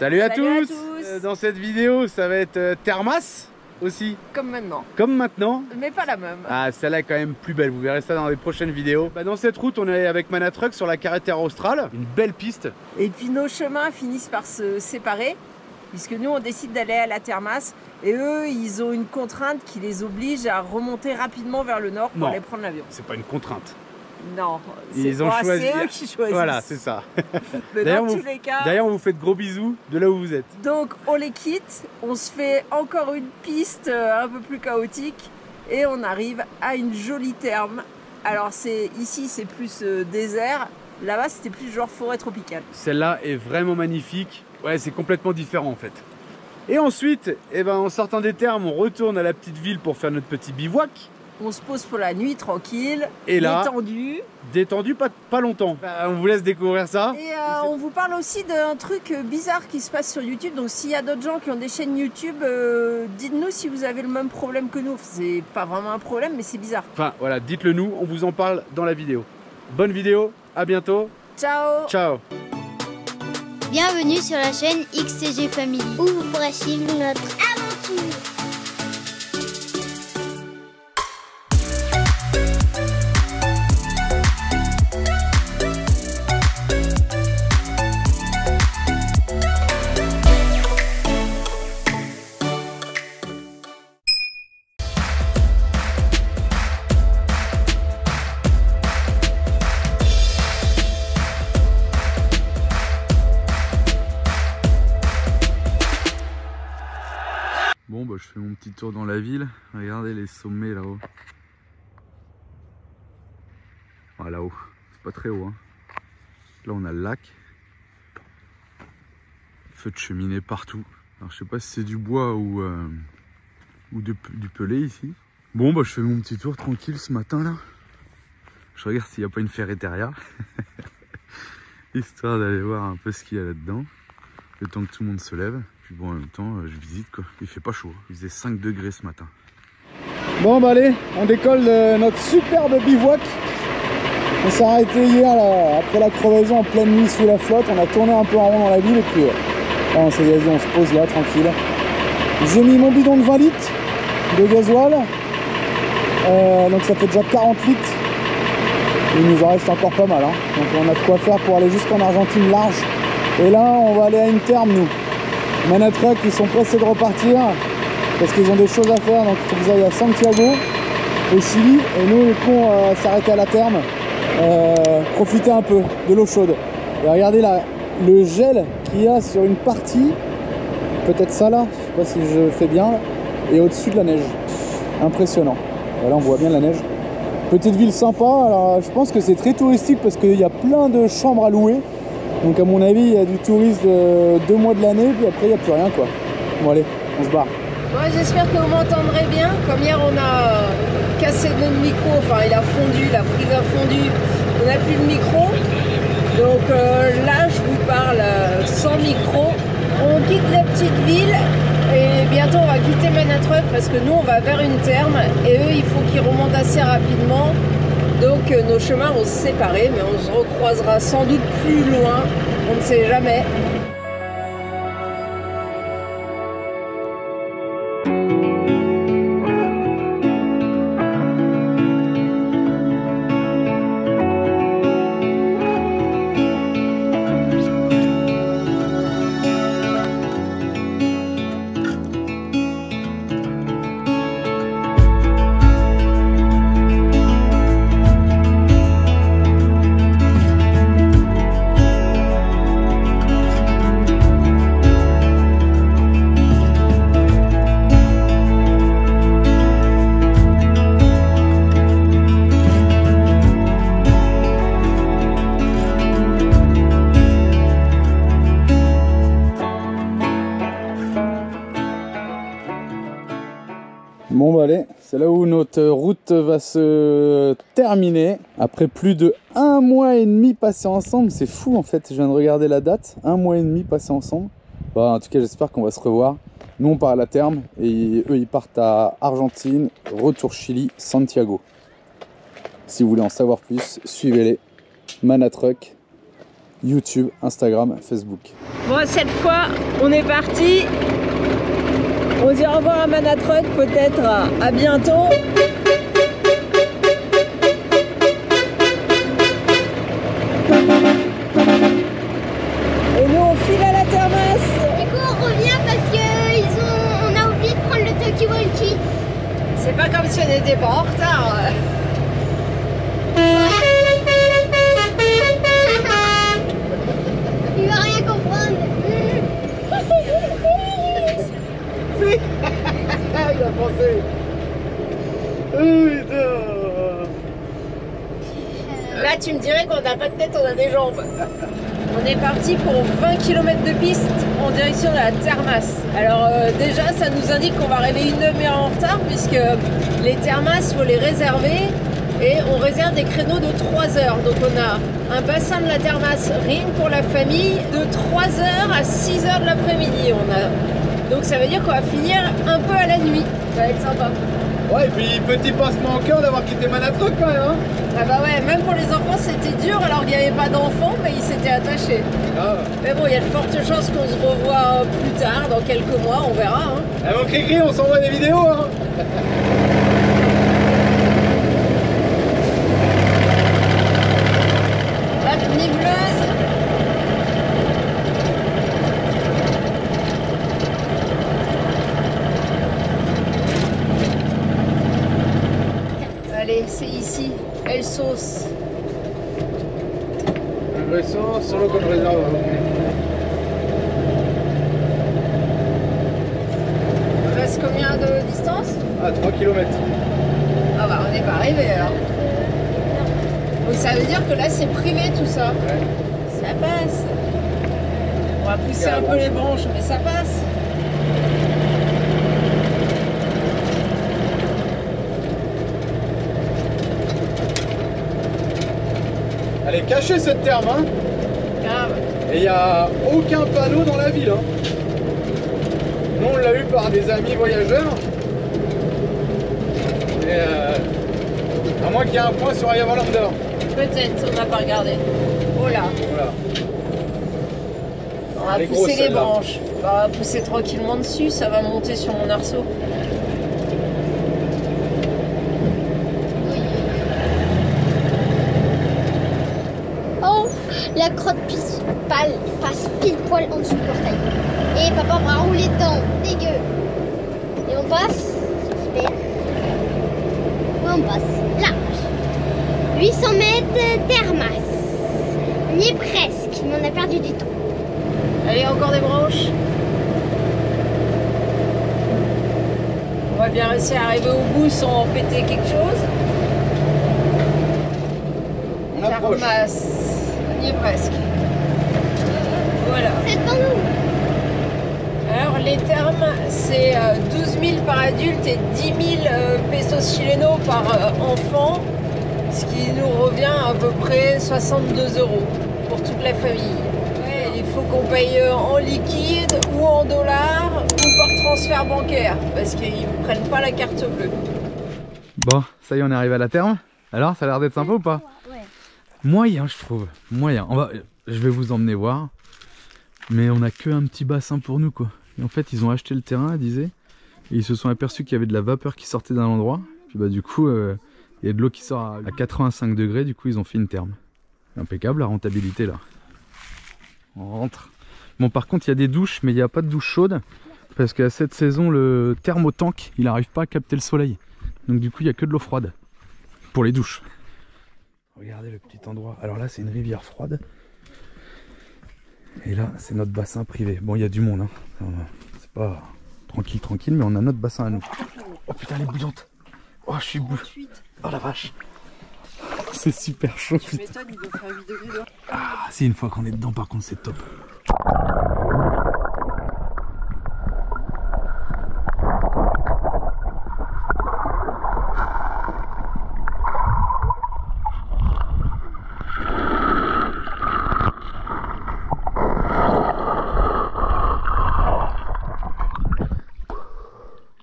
Salut à tous. Dans cette vidéo, ça va être Termas aussi. Comme maintenant. Mais pas la même. Ah, celle-là est quand même plus belle, vous verrez ça dans les prochaines vidéos. Bah, dans cette route, on est avec Manatruck sur la Carretera Austral, une belle piste. Et puis nos chemins finissent par se séparer, puisque nous, on décide d'aller à la Termas. Et eux, ils ont une contrainte qui les oblige à remonter rapidement vers le nord pour aller prendre l'avion. C'est pas une contrainte. Non, c'est eux qui choisissent. Voilà, c'est ça. D'ailleurs, on vous fait de gros bisous de là où vous êtes. Donc, on les quitte, on se fait encore une piste un peu plus chaotique et on arrive à une jolie terme. Alors, ici, c'est plus désert. Là-bas, c'était plus genre forêt tropicale. Celle-là est vraiment magnifique. Ouais, c'est complètement différent en fait. Et ensuite, eh ben, en sortant des termes, on retourne à la petite ville pour faire notre petit bivouac. On se pose pour la nuit, tranquille, et là, détendu, pas longtemps. Bah, on vous laisse découvrir ça. Et on vous parle aussi d'un truc bizarre qui se passe sur YouTube. Donc s'il y a d'autres gens qui ont des chaînes YouTube, dites-nous si vous avez le même problème que nous. C'est pas vraiment un problème, mais c'est bizarre. Enfin voilà, dites-le nous, on vous en parle dans la vidéo. Bonne vidéo, à bientôt. Ciao. Ciao. Bienvenue sur la chaîne XTG Family, où vous pourrez suivre notre aventure. Je fais mon petit tour dans la ville. Regardez les sommets là-haut. Ah, là-haut, c'est pas très haut. Hein. Là, on a le lac. Feu de cheminée partout. Alors, je sais pas si c'est du bois ou du pelé ici. Bon, bah, je fais mon petit tour tranquille ce matin là. Je regarde s'il n'y a pas une ferreteria. Histoire d'aller voir un peu ce qu'il y a là-dedans. Le temps que tout le monde se lève. Bon, en même temps, je visite quoi. Il fait pas chaud. Il faisait 5 degrés ce matin. Bon, bah allez, on décolle de notre superbe bivouac. On s'est arrêté hier là, après la crevaison en pleine nuit sous la flotte. On a tourné un peu en rond dans la ville et puis on s'est gazé, on se pose là tranquille. J'ai mis mon bidon de 20 litres de gasoil. Donc ça fait déjà 40 litres. Il nous en reste encore pas mal. Hein. Donc on a de quoi faire pour aller jusqu'en Argentine large. Et là, on va aller à une terme nous. Manatruck, ils sont pressés de repartir parce qu'ils ont des choses à faire, donc il faut qu'ils aillent à Santiago au Chili et nous les cons s'arrêter à la terme, profiter un peu de l'eau chaude. Et regardez là le gel qu'il y a sur une partie, peut-être ça là, je sais pas si je fais bien, et au-dessus de la neige. Impressionnant. Là on voit bien la neige. Petite ville sympa, alors je pense que c'est très touristique parce qu'il y a plein de chambres à louer. Donc à mon avis, il y a du tourisme 2 mois de l'année, puis après il n'y a plus rien quoi. Bon allez, on se barre. Moi j'espère que vous m'entendrez bien. Comme hier on a cassé notre micro, enfin il a fondu, la prise a fondu, on n'a plus de micro. Donc là je vous parle sans micro. On quitte la petite ville et bientôt on va quitter Manatruck parce que nous on va vers une terme et eux il faut qu'ils remontent assez rapidement. Donc nos chemins vont se séparer, mais on se recroisera sans doute plus loin, on ne sait jamais. Bon bah allez, c'est là où notre route va se terminer. Après plus de 1 mois et demi passé ensemble, c'est fou en fait, je viens de regarder la date. 1 mois et demi passé ensemble. Bah en tout cas j'espère qu'on va se revoir. Nous on part à la terme et eux ils partent à Argentine, retour Chili, Santiago. Si vous voulez en savoir plus, suivez-les. Manatruck, YouTube, Instagram, Facebook. Bon, cette fois, on est parti. On dit au revoir à Manatruck, peut-être à bientôt. Et nous, on file à la Termas. Du coup, on revient parce qu'on a oublié de prendre le talkie-walkie. C'est pas comme si on n'était pas en retard. Là tu me dirais qu'on n'a pas de tête, on a des jambes. On est parti pour 20 km de piste en direction de la Termas. Alors déjà ça nous indique qu'on va arriver une demi-heure en retard puisque les Termas, il faut les réserver et on réserve des créneaux de 3 heures. Donc on a un bassin de la Termas rien pour la famille de 3h à 6h de l'après-midi. Donc ça veut dire qu'on va finir un peu à la nuit, ça va être sympa. Ouais, et puis petit pincement au cœur d'avoir quitté Manatruck quand même, hein. Ah bah ouais, même pour les enfants c'était dur alors qu'il n'y avait pas d'enfants mais ils s'étaient attachés. Ah. Mais bon, il y a de fortes chances qu'on se revoie plus tard, dans quelques mois, on verra, hein. Ah bon, Cricri, on s'envoie des vidéos, hein. C'est ici, elle sauce. La vraie sauce, solo comme réserve. Il reste combien de distance? Ah, 3 km. Ah bah on n'est pas arrivé alors. Donc ça veut dire que là c'est privé tout ça. Ouais. Ça passe. On va pousser un peu les branches mais ça passe. Elle est cachée cette terme, hein. Et il n'y a aucun panneau dans la ville, hein. Nous on l'a eu par des amis voyageurs. Et à moins qu'il y ait un point sur Ayavallander. Peut-être, on n'a pas regardé. Oh là. Voilà. On va pousser les branches. Bah, on va pousser tranquillement dessus, ça va monter sur mon arceau. La crotte pâle passe pile poil en dessous du portail. Et papa va rouler dedans, dégueu. Et on passe, j'espère. Ouais, on passe, large. 800 mètres, Termas. On y est presque, mais on a perdu du temps. Allez, encore des branches. On va bien réussir à arriver au bout sans péter quelque chose. On approche. Termas. Presque. Voilà. C'est pour nous. Alors les termes, c'est 12 000 par adulte et 10 000 pesos chilenos par enfant, ce qui nous revient à peu près 62 € pour toute la famille. Ouais, il faut qu'on paye en liquide ou en dollars ou par transfert bancaire parce qu'ils ne prennent pas la carte bleue. Bon, ça y est, on est arrivé à la terme. Alors, ça a l'air d'être sympa ou pas? Moyen, je trouve, moyen. Je vais vous emmener voir, mais on a que un petit bassin pour nous, quoi. Et en fait, ils ont acheté le terrain, disaient, et ils se sont aperçus qu'il y avait de la vapeur qui sortait d'un endroit. Puis bah du coup, il y a de l'eau qui sort à 85 degrés. Du coup, ils ont fait une terme. Impeccable la rentabilité là. On rentre. Bon, par contre, il y a des douches, mais il n'y a pas de douche chaude parce qu'à cette saison, le thermotank, il n'arrive pas à capter le soleil. Donc du coup, il n'y a que de l'eau froide pour les douches. Regardez le petit endroit. Alors là, c'est une rivière froide. Et là, c'est notre bassin privé. Bon, il y a du monde, hein. C'est pas tranquille, tranquille, mais on a notre bassin à nous. Oh putain, elle est bouillante. Oh, je suis bouillant. Oh la vache. C'est super chaud. Tu m'étonnes, il doit faire 8 degrés dehors. Ah, si, une fois qu'on est dedans, par contre, c'est top.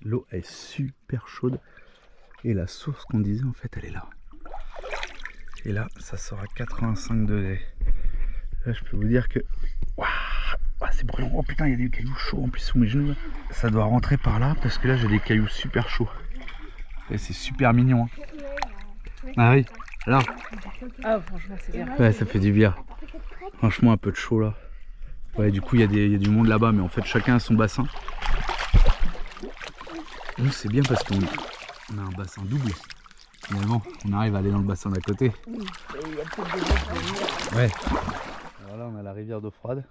L'eau est super chaude et la source qu'on disait en fait elle est là. Et là ça sort à 85 degrés. Là, je peux vous dire que c'est brûlant. Oh putain, il y a des cailloux chauds en plus sous mes genoux. Ça doit rentrer par là parce que là j'ai des cailloux super chauds. Et c'est super mignon. Hein. Ah oui, là. Ah franchement c'est bien. Ouais, ça fait du bien. Franchement un peu de chaud là. Ouais, du coup il y a du monde là-bas, mais en fait chacun a son bassin. Nous c'est bien parce qu'on a un bassin double. Finalement, on arrive à aller dans le bassin d'à côté. Ouais. Alors là on a la rivière d'eau froide.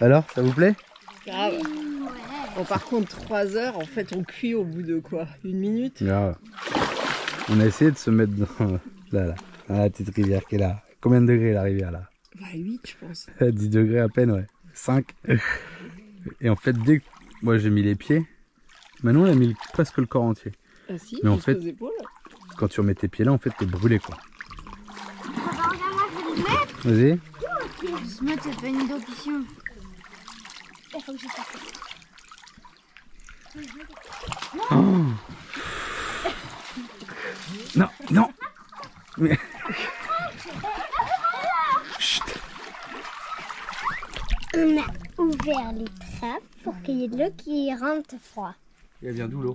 Alors, ça vous plaît? Grave. Bon, par contre, 3 heures, en fait, on cuit au bout de quoi? Une minute? Ah. On a essayé de se mettre dans, là, dans la petite rivière qui est là. Combien de degrés la rivière là? 8, je pense. 10 degrés à peine, ouais. 5. Et en fait, dès que moi j'ai mis les pieds, Manon elle a mis presque le corps entier. Ah si, mais en fait, épaules. Quand tu remets tes pieds là, en fait, t'es brûlé quoi. Vas-y. Justement, ça fait une dentition. Oh. Non, non. Mais... Chut. On a ouvert les trappes pour qu'il y ait de l'eau qui rentre froid. Elle vient d'où l'eau?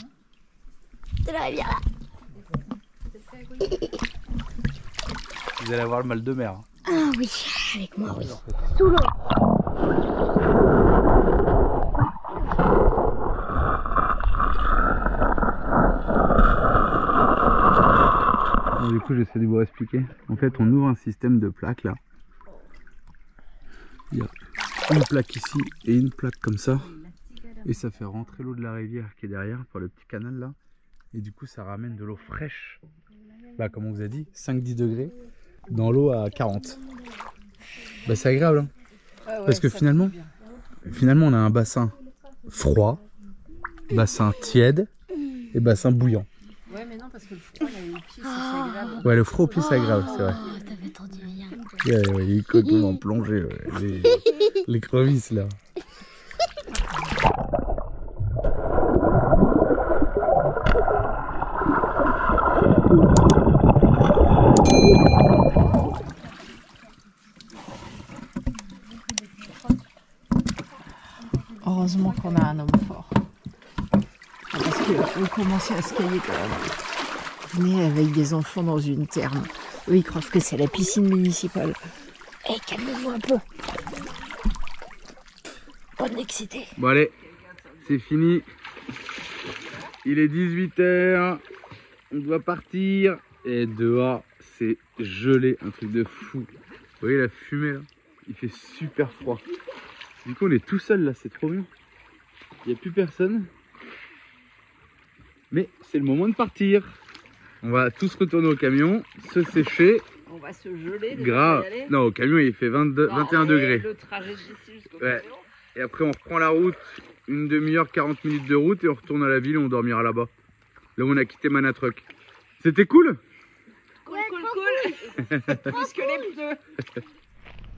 De la rivière là. Vous allez avoir le mal de mer. Ah oui, avec moi, oui. Sous l'eau. Bon, du coup, j'essaie de vous expliquer. En fait, on ouvre un système de plaques là. Il y a une plaque ici et une plaque comme ça. Et ça fait rentrer l'eau de la rivière qui est derrière par le petit canal là. Et du coup, ça ramène de l'eau fraîche. Bah, comme on vous a dit, 5-10 degrés. Dans l'eau à 40. Bah, c'est agréable hein, ah ouais, parce que finalement on a un bassin froid, bassin tiède et bassin bouillant. Ouais mais non parce que le froid là, les pieds, c'est agréable. Ouais le froid au pied c'est agréable, c'est vrai. T'avais entendu rien. Ouais, ouais, les coques vont plonger, ouais, les crevisses là. Heureusement qu'on a un homme fort. Parce qu'on commençait à se cailler quand même. On est avec des enfants dans une terme. Eux, ils croient que c'est la piscine municipale. Eh, hey, calmez-vous un peu. On est excité. Bon, allez, c'est fini. Il est 18 h. On doit partir. Et dehors, c'est gelé. Un truc de fou. Vous voyez la fumée là? Il fait super froid. Du coup on est tout seul là, c'est trop bien. Il n'y a plus personne. Mais c'est le moment de partir. On va tous retourner au camion, se sécher. On va se geler. Grave. Non, au camion il fait 21 degrés. Le trajet d'ici jusqu'au camion. Et après on reprend la route, une demi-heure, 40 minutes de route et on retourne à la ville et on dormira là-bas. Là où on a quitté Manatruck. C'était cool. Cool, cool, cool. Plus que les pneus.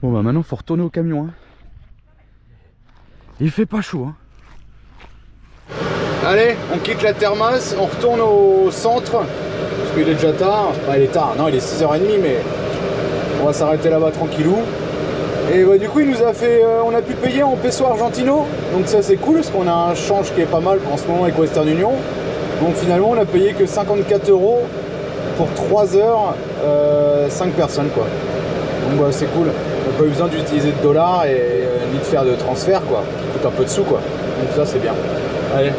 Bon bah maintenant faut retourner au camion hein. Il fait pas chaud, hein. Allez, on quitte la Termas, on retourne au centre, parce qu'il est déjà tard. Enfin, il est tard, non, il est 6 h 30, mais on va s'arrêter là-bas tranquillou. Et bah, du coup, il nous a fait, on a pu payer en peso argentino, donc ça c'est cool, parce qu'on a un change qui est pas mal en ce moment avec Western Union. Donc finalement, on a payé que 54 € pour 3 heures, 5 personnes, quoi. Donc bah, c'est cool, on n'a pas eu besoin d'utiliser de dollars et ni de faire de transfert quoi, qui coûte un peu de sous quoi, donc ça c'est bien. Allez,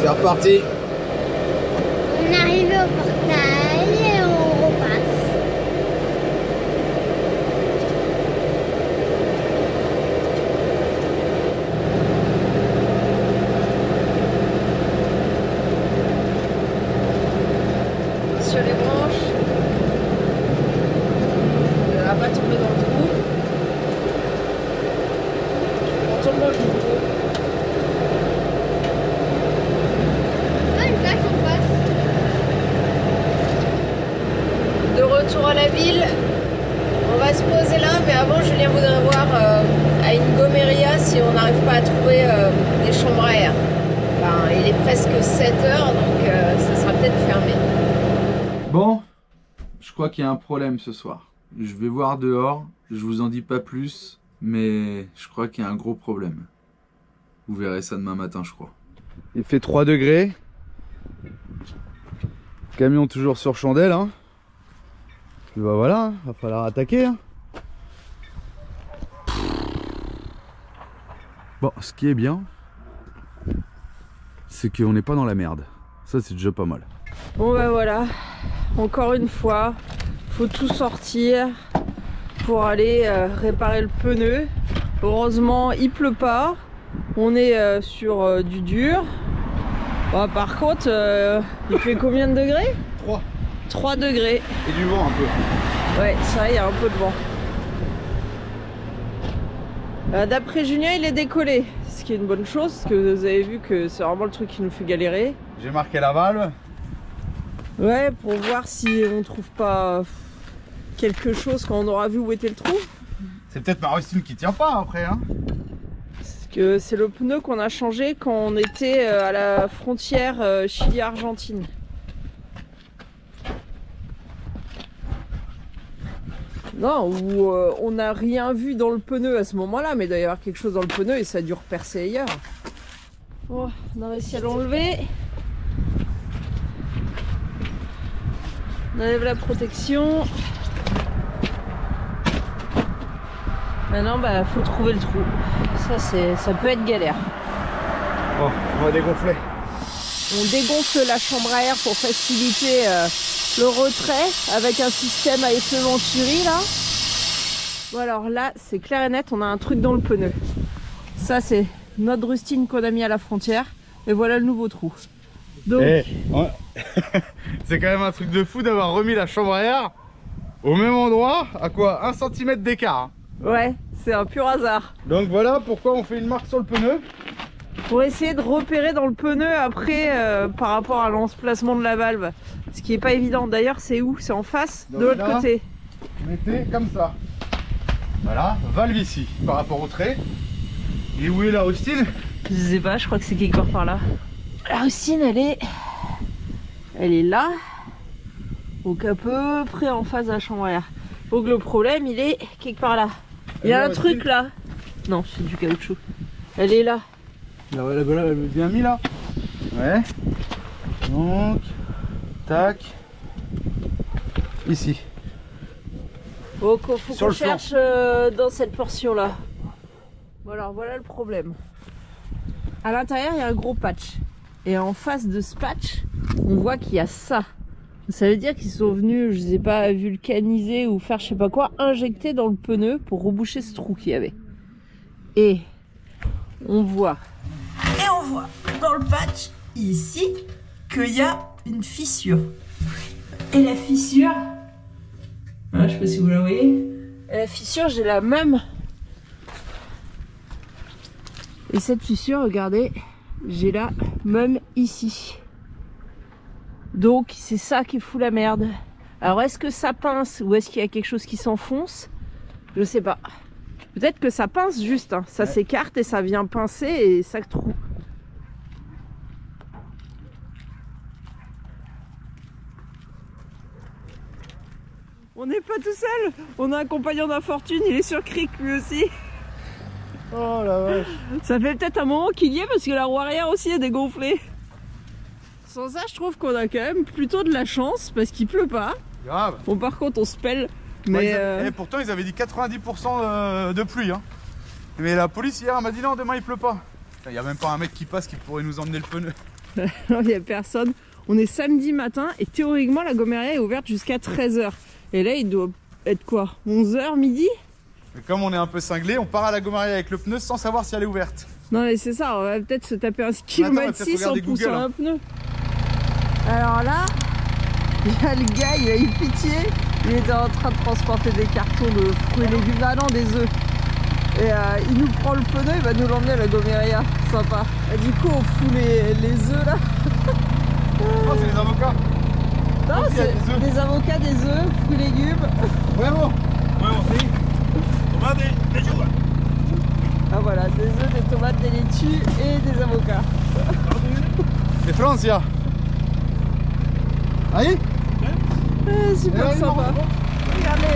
c'est reparti. On est arrivé au portail et on repasse. Sur les branches. Tour à la ville. presque 7 h, donc ça sera peut-être fermé. Bon, je crois qu'il y a un problème ce soir. Je vais voir dehors, je vous en dis pas plus, mais je crois qu'il y a un gros problème. Vous verrez ça demain matin, je crois. Il fait 3 degrés. Camion toujours sur chandelle, hein. Puis bah voilà, va falloir attaquer, hein. Bon, ce qui est bien, c'est qu'on n'est pas dans la merde. Ça, c'est déjà pas mal. Bon bah voilà, encore une fois, faut tout sortir pour aller réparer le pneu. Heureusement, il pleut pas. On est sur du dur. Bah, par contre, il fait combien de degrés? 3. 3 degrés. Et du vent un peu. Ouais, ça, il y a un peu de vent. D'après Julien, il est décollé, ce qui est une bonne chose, parce que vous avez vu que c'est vraiment le truc qui nous fait galérer. J'ai marqué la valve. Ouais, pour voir si on trouve pas quelque chose quand on aura vu où était le trou. C'est peut-être ma rustine qui tient pas après, hein. Parce que c'est le pneu qu'on a changé quand on était à la frontière Chili-Argentine. Non, où on n'a rien vu dans le pneu à ce moment-là, mais il doit y avoir quelque chose dans le pneu et ça a dû repercer ailleurs. Oh, on a réussi à l'enlever. On enlève la protection. Maintenant, bah, faut trouver le trou. Ça, ça peut être galère. Bon, on va dégonfler. On dégonfle la chambre à air pour faciliter le retrait avec un système à effet venturi là. Bon alors là c'est clair et net, on a un truc dans le pneu. Ça c'est notre rustine qu'on a mis à la frontière. Et voilà le nouveau trou. Donc hey, on... c'est quand même un truc de fou d'avoir remis la chambre à air au même endroit, à quoi 1 cm d'écart. Ouais, c'est un pur hasard. Donc voilà pourquoi on fait une marque sur le pneu. Pour essayer de repérer dans le pneu après par rapport à l'emplacement de la valve. Ce qui n'est pas évident. D'ailleurs, c'est où? C'est en face. Donc de l'autre côté. Mettez comme ça. Voilà, valve ici, par rapport au trait. Et où est la rustine? Je sais pas, je crois que c'est quelque part par là. La rustine, elle est là. Donc à peu près en face de la chambre à air. Donc le problème, il est quelque part là. Il y a un truc là. Non, c'est du caoutchouc. Elle est là. La valve, elle est bien mise là. Ouais. Donc... tac, ici. Donc il faut qu'on cherche dans cette portion là. Voilà, voilà le problème. À l'intérieur il y a un gros patch. Et en face de ce patch, on voit qu'il y a ça. Ça veut dire qu'ils sont venus, je sais pas, vulcaniser ou faire je sais pas quoi, injecter dans le pneu pour reboucher ce trou qu'il y avait. Et on voit. Et on voit dans le patch ici qu'il y a une fissure. Et la fissure, ah, je sais pas si vous la voyez. Et la fissure, j'ai la même. Et cette fissure, regardez, j'ai la même ici. Donc c'est ça qui fout la merde. Alors est-ce que ça pince ou est-ce qu'il y a quelque chose qui s'enfonce? Je sais pas. Peut-être que ça pince juste, hein. Ça s'écarte et ça vient pincer et ça trouve. On n'est pas tout seul, on a un compagnon d'infortune, il est sur cric lui aussi. Oh la vache. Ça fait peut-être un moment qu'il y est parce que la roue arrière aussi est dégonflée. Sans ça, je trouve qu'on a quand même plutôt de la chance parce qu'il pleut pas. Grave. Bon par contre, on se pèle. Mais ouais, et pourtant, ils avaient dit 90% de pluie. Hein. Mais la police hier m'a dit non, demain il pleut pas. Il n'y a même pas un mec qui passe qui pourrait nous emmener le pneu. Non, il n'y a personne. On est samedi matin et théoriquement, la Gomería est ouverte jusqu'à 13 h. Et là, il doit être quoi, 11 h, midi? Et comme on est un peu cinglé, on part à la Gomería avec le pneu sans savoir si elle est ouverte. Non mais c'est ça, on va peut-être se taper un kilomètre 6 en poussant un pneu. Alors là, il y a le gars, il a eu pitié. Il était en train de transporter des cartons de fruits et légumes, ah non, des œufs. Et il nous prend le pneu, il va nous l'emmener à la Gomería, sympa. Et du coup, on fout les œufs là. Oh, c'est les avocats. Non, c'est des avocats, des œufs, fruits, légumes. Vraiment, vraiment, oui. Tomates, des œufs. Ah voilà, des œufs, des tomates, des laitues et des avocats. De Francia. Allez ouais. Super sympa. Regardez.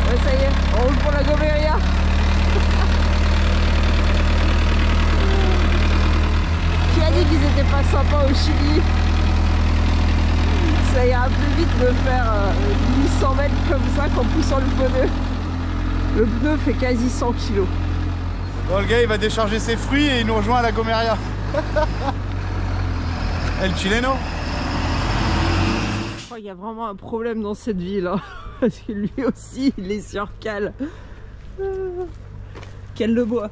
Ouais, ça y est, on roule pour la Gomería. Qui a dit qu'ils n'étaient pas sympas au Chili? Ça ira plus vite de faire 800 mètres comme ça qu'en poussant le pneu. Le pneu fait quasi 100 kg. Bon, le gars il va décharger ses fruits et il nous rejoint à la Gomería. El Chileno. Je crois qu'il y a vraiment un problème dans cette ville. Hein. Parce que lui aussi il est sur cale. Cale le bois.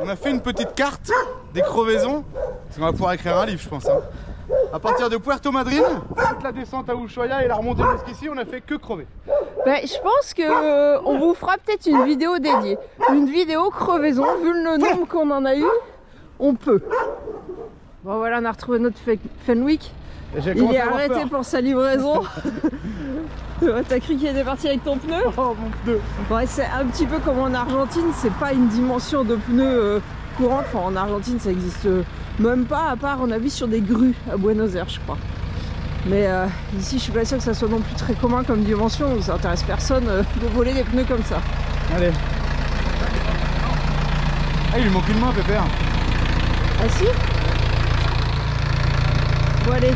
On a fait une petite carte des crevaisons. Parce qu'on va pouvoir écrire un livre je pense. Hein. À partir de Puerto Madryn, toute la descente à Ushuaia et la remontée jusqu'ici, on n'a fait que crever. Bah, je pense qu'on vous fera peut-être une vidéo dédiée. Une vidéo crevaison, vu le nombre qu'on en a eu, on peut. Bon voilà, on a retrouvé notre Fenwick. Il est arrêté pour sa livraison. T'as cru qu'il était parti avec ton pneu? Oh mon pneu. Ouais, c'est un petit peu comme en Argentine, c'est pas une dimension de pneu courante. Enfin, en Argentine, ça existe... même pas, à part on a vu sur des grues à Buenos Aires je crois. Mais ici je suis pas sûre que ça soit non plus très commun comme dimension, ça intéresse personne de voler des pneus comme ça. Allez. Ah il lui manque une main pépère. Ah si. Bon allez,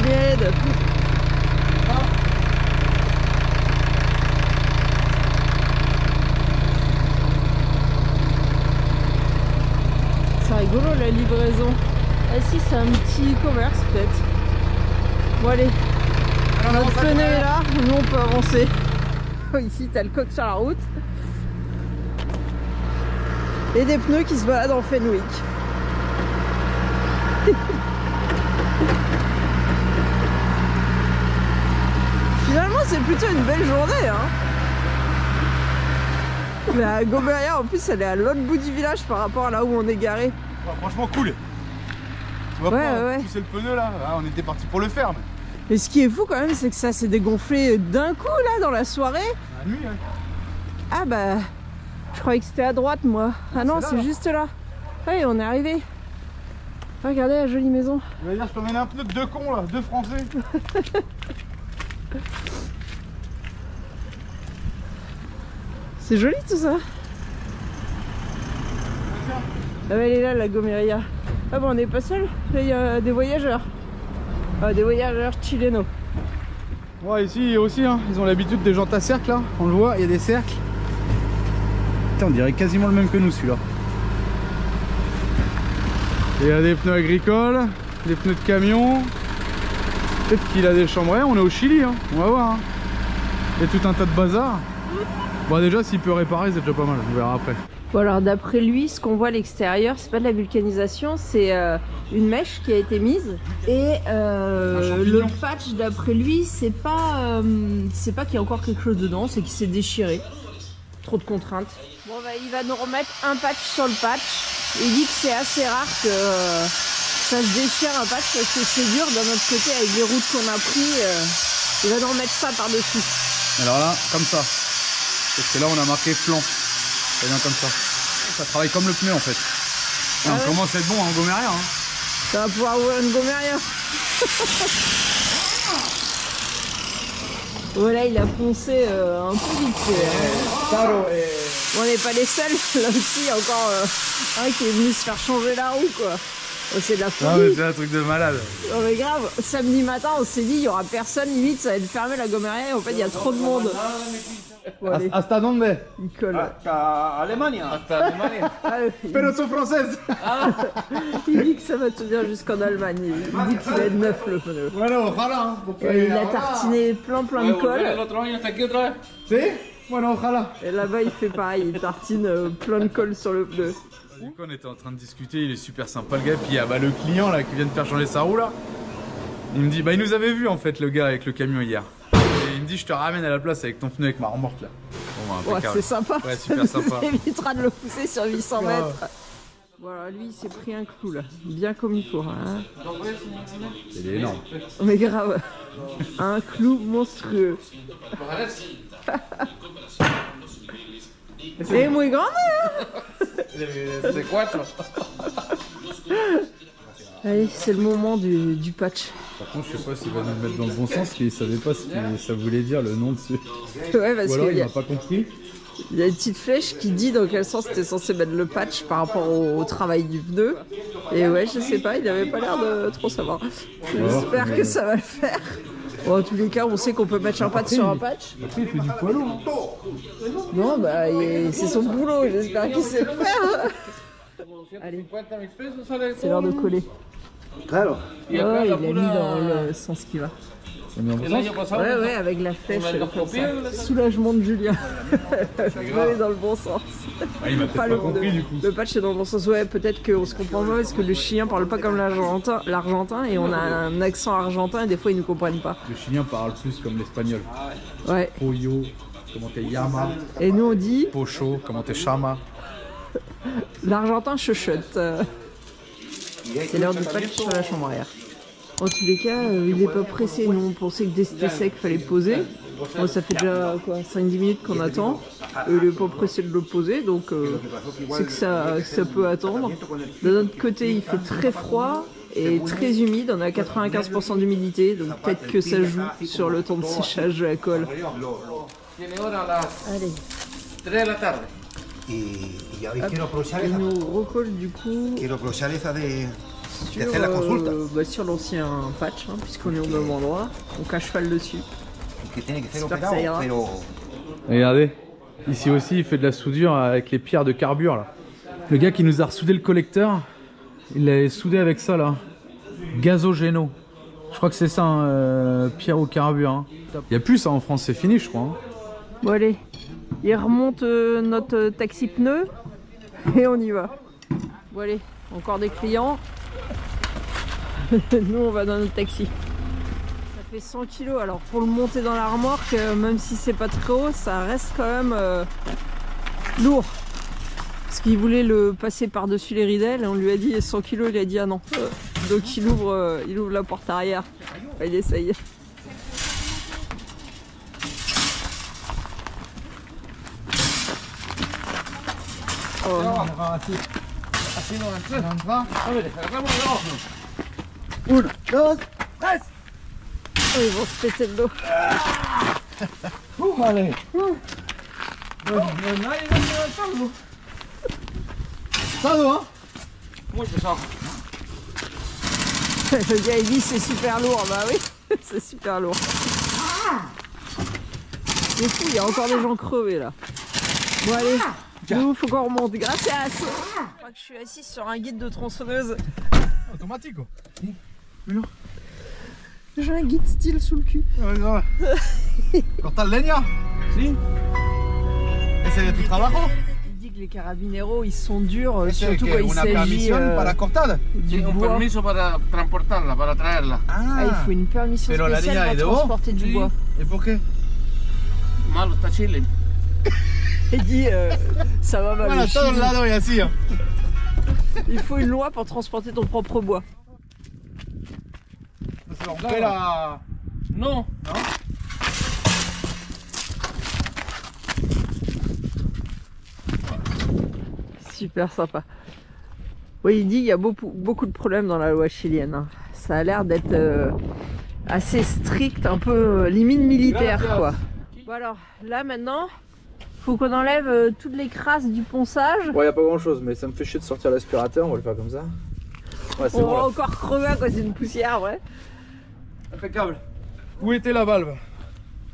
je l'aide. C'est rigolo la livraison. Ah si, c'est un petit commerce peut-être. Bon allez, notre pneu est là, nous on peut avancer. Ici t'as le coq sur la route. Et des pneus qui se baladent en Fenwick. Finalement c'est plutôt une belle journée hein. La Gomería en plus elle est à l'autre bout du village par rapport à là où on est garé. Bah, franchement cool. Tu vois ouais. Pousser le pneu là, ah, on était parti pour le faire. Mais ce qui est fou quand même c'est que ça s'est dégonflé d'un coup là dans la soirée. La nuit ouais. Ah bah je croyais que c'était à droite moi. Ah non c'est juste là. Ouais on est arrivé. Regardez la jolie maison. Je veux dire je peux mener un pneu de deux cons là, deux français. C'est joli tout ça. Ah bah elle est là la Gomería. Ah bah on n'est pas seul, là il y a des voyageurs. Ah, des voyageurs chilénos. Ouais ici aussi hein, ils ont l'habitude des jantes à cercle là, on le voit, il y a des cercles. Putain on dirait quasiment le même que nous celui-là. Il y a des pneus agricoles, des pneus de camion. Peut-être qu'il a des chambres, on est au Chili hein, on va voir. Hein. Il y a tout un tas de bazar. Bon déjà s'il peut réparer c'est déjà pas mal, on verra après. Bon alors d'après lui, ce qu'on voit à l'extérieur, c'est pas de la vulcanisation, c'est une mèche qui a été mise. Et le patch d'après lui, c'est pas qu'il y a encore quelque chose dedans, c'est qu'il s'est déchiré. Trop de contraintes. Bon bah il va nous remettre un patch sur le patch. Il dit que c'est assez rare que ça se déchire un patch parce que c'est dur d'un autre côté avec les routes qu'on a pris. Il va nous remettre ça par-dessus. Alors là, comme ça. Parce que là on a marqué flanc. Ça vient comme ça. Ça travaille comme le pneu en fait. Ah ouais. On commence à être bon en Gomería. Hein. Ça va pouvoir ouvrir une Gomería. Voilà, il a poncé un peu vite. On n'est pas les seuls. Là aussi, il y a encore un qui est venu se faire changer la roue quoi. Oh, c'est de la folie. Ah ouais, c'est un truc de malade. Oh mais grave, samedi matin on s'est dit il n'y aura personne, limite ça va être fermé la Gomería et en fait il y a trop de monde. Bon, hasta donde? Nicole. Hasta Alemania. Hasta Alemania. Pero son française. Ah. Il dit que ça va tenir jusqu'en Allemagne. Il dit qu'il est neuf le pneu. Voilà. Et il a tartiné plein de colle. Si? Bueno, ojalá. Et là-bas il fait pareil, il tartine plein de colle sur le pneu. Du coup on était en train de discuter, il est super sympa le gars, puis il y a le client là qui vient de faire changer sa roue là. Il me dit bah il nous avait vu en fait le gars avec le camion hier. Et il me dit je te ramène à la place avec ton pneu avec ma remorque là. Bon, bah, ouais, c'est sympa, ouais, super sympa. Ça évitera de le pousser sur 800 mètres. Voilà, lui il s'est pris un clou là, bien comme il faut. Hein. Il est énorme. Mais grave, un clou monstrueux. C'est muy grande hein. de 4. Allez, c'est le moment du patch. Par contre, je sais pas s'il va nous mettre dans le bon sens, parce qu'il savait pas ce que ça voulait dire le nom dessus. Ouais, parce qu'il n'a pas compris. Il y a une petite flèche qui dit dans quel sens t'es censé mettre le patch par rapport au travail du pneu. Et ouais, je sais pas, il n'avait pas l'air de trop savoir. J'espère que ça va le faire. Bon, en tous les cas, on sait qu'on peut mettre un patch sur un patch. Après, il fait du poids lourd. Non, bah, c'est son boulot, j'espère qu'il sait le faire. Allez, c'est l'heure de coller. Claro. Oh, il l'a mis dans le sens qui va. Ouais, ouais, avec la flèche, soulagement de Julien. Aller dans le bon sens. Ah, il m'a peut-être pas compris du coup. Le patch est dans le bon sens, ouais, peut-être qu'on se comprend pas parce que le Chilien parle pas comme l'Argentin et on a un accent argentin et des fois ils nous comprennent pas. Le Chilien parle plus comme l'Espagnol. Ouais. Pollo, comment t'es llama. Et nous on dit... Pocho, comment t'es chama. L'Argentin chuchote. C'est l'heure du patch sur la chambre arrière. En tous les cas, il n'est pas pressé, nous on pensait que dès c'était sec, il fallait poser. Bon, ça fait déjà 5-10 minutes qu'on attend. Il n'est pas pressé de le poser, donc c'est que ça peut attendre. De notre côté, il fait très froid et très humide, on a 95% d'humidité, donc peut-être que ça joue sur le temps de séchage de la colle. Allez. Et nous recolle du coup... sur l'ancien patch, hein, puisqu'on est au même endroit, on cache pas le dessus. J'espère que ça ira. Regardez, ici aussi il fait de la soudure avec les pierres de carbure là. Le gars qui nous a ressoudé le collecteur, il l'a soudé avec ça là. Gazogéno. Je crois que c'est ça, pierre au carbure. Hein. Il n'y a plus ça en France, c'est fini je crois. Hein. Bon allez, il remonte notre taxi pneu et on y va. Bon allez, encore des clients. Nous on va dans notre taxi. Ça fait 100 kg, alors pour le monter dans la remorque, même si c'est pas très haut, ça reste quand même lourd. Parce qu'il voulait le passer par dessus les ridelles et on lui a dit 100 kg, il a dit ah non. Donc il ouvre la porte arrière. Enfin, il essaye. Oh. Une, deux, tres. Oh, ils vont se péter le dos. Allez. Ça doit, hein. Moi je sens. Le gars il dit c'est super lourd, bah oui, c'est super lourd. Mais fou, il y a encore des gens crevés là. Bon allez, nous faut qu'on remonte, gracias. Je crois que je suis assise sur un guide de tronçonneuse. Automatique. J'ai un guide style sous le cul. Quand t'as le leña. Si. Ese de tu trabajo. Il dit que les carabineros ils sont durs, surtout quand il s'agit du bois. Ah, il faut une permission spéciale pour transporter du bois. Et pourquoi? Malo está chilling. Il dit ça va mal. Voilà, todo el lado y así. Il faut une loi pour transporter ton propre bois. La... Non, non. Super sympa. Oui, il dit qu'il y a beaucoup de problèmes dans la loi chilienne. Hein. Ça a l'air d'être assez strict, un peu limite militaire quoi. Bon alors là maintenant, faut qu'on enlève toutes les crasses du ponçage. Ouais, y a pas grand chose, mais ça me fait chier de sortir l'aspirateur. On va le faire comme ça. Ouais, on va encore crever à cause d'une poussière, ouais. Impeccable. Où était la valve?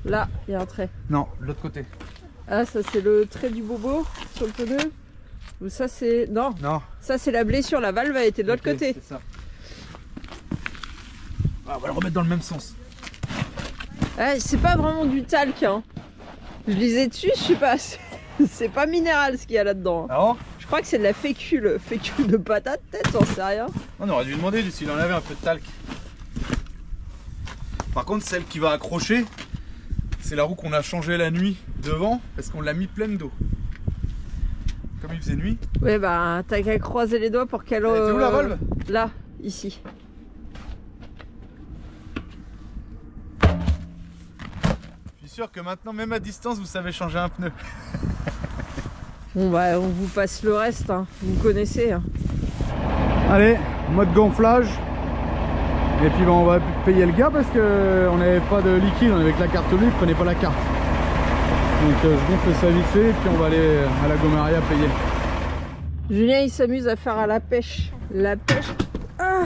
Là, il y a un trait. Non, l'autre côté. Ah, ça c'est le trait du bobo sur le pneu. Ou ça c'est... Non. Non. Ça c'est la blessure, la valve a été de l'autre côté. C'est ça. Ah, on va le remettre dans le même sens. Ah, c'est pas vraiment du talc. Hein. Je lisais dessus, je sais pas. C'est pas minéral ce qu'il y a là-dedans. Ah bon? Je crois que c'est de la fécule de patate, peut-être, j'en sais rien. On aurait dû demander s'il en avait un peu de talc. Par contre, celle qui va accrocher, c'est la roue qu'on a changée la nuit devant parce qu'on l'a mis pleine d'eau. Comme il faisait nuit. Ouais, bah t'as qu'à croiser les doigts pour qu'elle. Elle était où la valve? Là, ici. Je suis sûr que maintenant, même à distance, vous savez changer un pneu. Bon bah on vous passe le reste, hein. Vous connaissez. Hein. Allez, mode gonflage. Et puis bah, on va payer le gars parce qu'on n'avait pas de liquide, on avait que la carte bleue, il ne prenait pas la carte. Donc je gonfle ça vite fait et puis on va aller à la Gomería payer. Julien il s'amuse à faire à la pêche. La pêche. Ah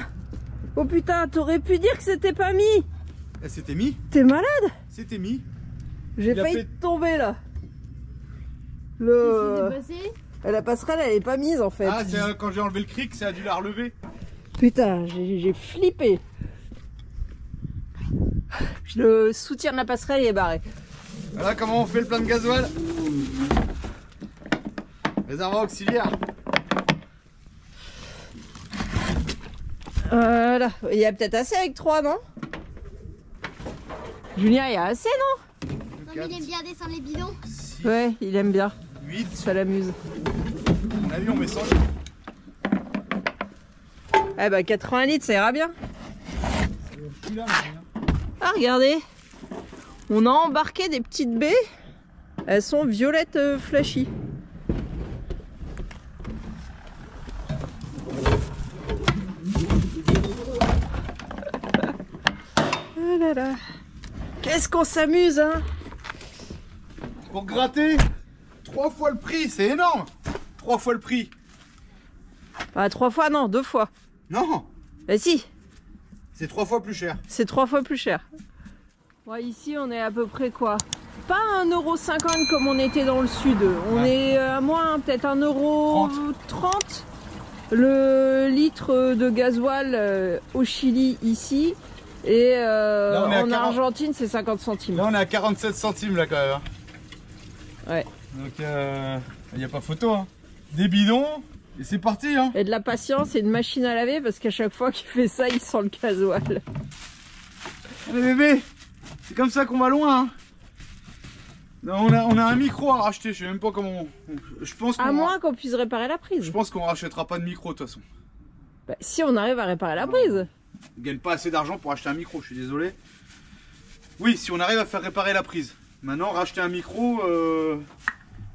oh putain, t'aurais pu dire que c'était pas mis. C'était mis. T'es malade. C'était mis. J'ai failli tomber là. Le... La passerelle elle est pas mise en fait. Ah c'est quand j'ai enlevé le cric, ça a dû la relever. Putain, j'ai flippé. Le soutien de la passerelle il est barré. Voilà comment on fait le plein de gasoil. Réservoir auxiliaire. Voilà, il y a peut-être assez avec 3, non Julien, il y a assez, non? Non mais il aime bien descendre les bidons. 6, ouais, il aime bien. 8. Ça l'amuse. On a vu, on met 100 litres. Eh bah 80 litres, ça ira bien. Ah, regardez. On a embarqué des petites baies. Elles sont violettes flashy. Qu'est-ce qu'on s'amuse, hein. Pour gratter 3 fois le prix, c'est énorme. 3 fois le prix. Ah 3 fois non, 2 fois. Non. Bah si. C'est 3 fois plus cher. C'est 3 fois plus cher. Bon, ici on est à peu près quoi? Pas 1,50 € comme on était dans le sud. On est à moins, peut-être 1,30 € le litre de gasoil au Chili ici. Et là, en 40... Argentine, c'est 50 centimes. Là, on est à 47 centimes, là, quand même. Ouais. Donc, il n'y a pas photo. Hein. Des bidons, et c'est parti. Hein. Et de la patience et une machine à laver, parce qu'à chaque fois qu'il fait ça, il sent le gasoil. Allez, bébé, c'est comme ça qu'on va loin. Hein. Non, on a un micro à racheter, je sais même pas comment... Je pense à moins qu'on puisse réparer la prise. Je pense qu'on rachètera pas de micro, de toute façon. Bah, si on arrive à réparer la prise. On ne gagne pas assez d'argent pour acheter un micro, je suis désolé. Oui, si on arrive à faire réparer la prise. Maintenant, racheter un micro,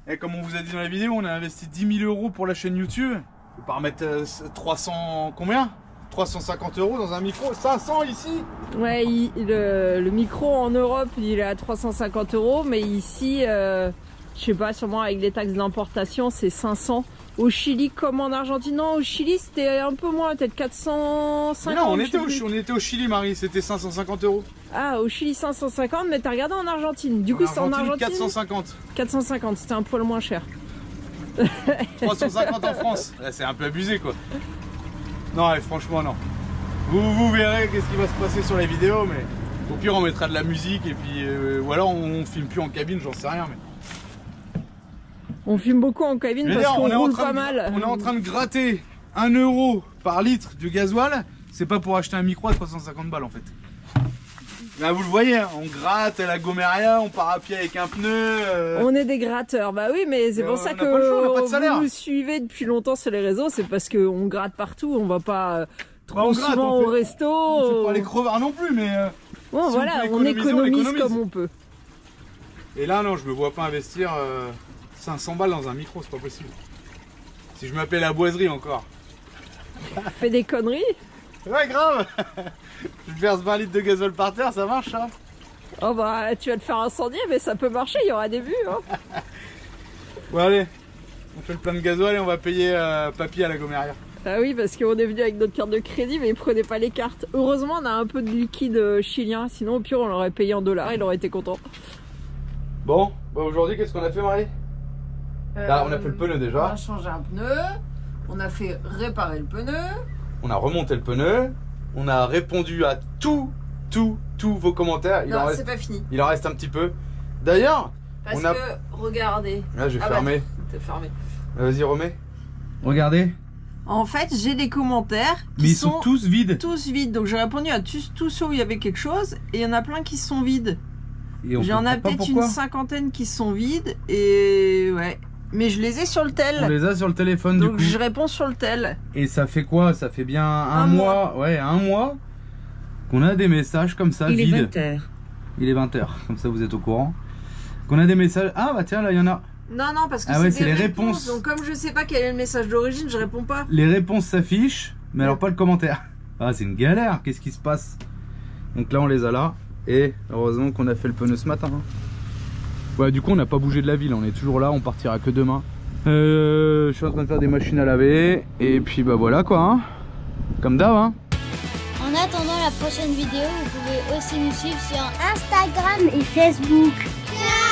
et comme on vous a dit dans la vidéo, on a investi 10 000 € pour la chaîne YouTube. On peut pas remettre 300, combien ? 350 € dans un micro, 500 ici. Ouais, le micro en Europe, il est à 350 €, mais ici, je sais pas, sûrement avec les taxes d'importation, c'est 500. Au Chili comme en Argentine. Non, au Chili c'était un peu moins, peut-être 450. Non, on était au Chili, Marie, c'était 550 €. Ah, au Chili 550, mais t'as regardé en Argentine. Du coup, c'est en Argentine 450. 450, c'était un poil moins cher. 350 en France. Là, c'est un peu abusé, quoi. Non, ouais, franchement, non. Vous verrez qu'est-ce qui va se passer sur les vidéos, mais au pire, on mettra de la musique et puis, ou alors on filme plus en cabine, j'en sais rien, mais. On filme beaucoup en cabine parce qu'on roule pas mal. On est en train de gratter 1 € par litre du gasoil. C'est pas pour acheter un micro à 350 balles en fait. Là vous le voyez, on gratte à la Gomería, on part à pied avec un pneu. On est des gratteurs, bah oui, mais c'est pour ça que vous nous suivez depuis longtemps sur les réseaux. C'est parce qu'on gratte partout, on va pas trop souvent au resto. On fait pas les crevards non plus, mais bon voilà, on économise comme on peut. Et là non, je me vois pas investir 500 balles dans un micro, c'est pas possible. Si je m'appelle à boiserie encore. Fais des conneries. Ouais, grave. Je verse 20 litres de gasoil par terre, ça marche, hein. Oh bah, tu vas te faire incendier, mais ça peut marcher, il y aura des buts, hein. Bon, allez, on fait le plein de gasoil et on va payer papy à la Gomería. Ah oui, parce qu'on est venu avec notre carte de crédit, mais il prenait pas les cartes. Heureusement, on a un peu de liquide chilien, sinon au pire, on l'aurait payé en dollars, il aurait été content. Bon, bah aujourd'hui, qu'est-ce qu'on a fait, Marie? Là, on a fait le pneu déjà. On a changé un pneu, on a fait réparer le pneu. On a remonté le pneu, on a répondu à tous vos commentaires. Non, c'est pas fini. Il en reste un petit peu. D'ailleurs, on a... regardez. Là, j'ai fermé. T'as fermé. Vas-y, remets. Regardez. En fait, j'ai des commentaires. Mais ils sont tous vides. Tous vides. Donc, j'ai répondu à tous ceux où il y avait quelque chose et il y en a plein qui sont vides. J'en ai peut-être une cinquantaine qui sont vides et ouais. Mais je les ai sur le tel. On les a sur le téléphone du coup. Donc je réponds sur le tel. Et ça fait quoi? Ça fait bien un mois. Ouais, un mois qu'on a des messages comme ça vides. Il est 20 h. Il est 20 h, comme ça vous êtes au courant. Qu'on a des messages... Ah bah tiens, là il y en a. Non, non, parce que c'est les réponses. Donc comme je sais pas quel est le message d'origine, je réponds pas. Les réponses s'affichent, mais alors pas le commentaire. Ah, c'est une galère, qu'est-ce qui se passe? Donc là, on les a là. Et heureusement qu'on a fait le pneu ce matin. Hein. Ouais, du coup, on n'a pas bougé de la ville, on est toujours là, on partira que demain. Je suis en train de faire des machines à laver. Et puis, bah voilà quoi. Hein. Comme d'hab. Hein. En attendant la prochaine vidéo, vous pouvez aussi nous suivre sur Instagram et Facebook. Yeah.